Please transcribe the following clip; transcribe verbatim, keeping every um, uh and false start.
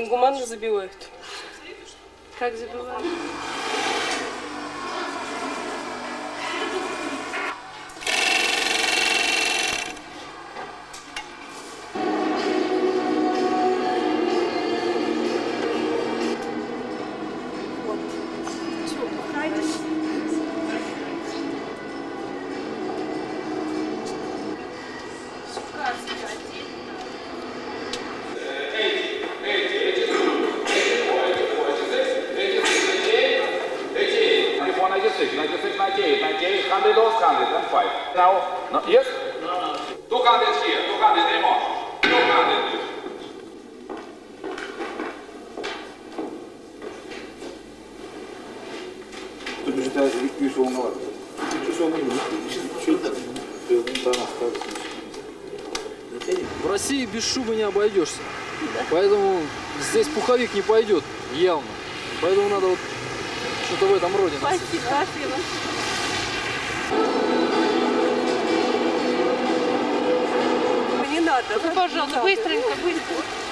очень гуманно забивают. Как забивают? Now, yes? two hundred here, two hundred anymore. two hundred. Тут же даже вижу волновато. В России без шума не обойдешься. Поэтому здесь пуховик не пойдет, явно. Поэтому надо вот что-то в этом роде. Спасибо, спасибо. Ну, пожалуйста, быстренько, быстро.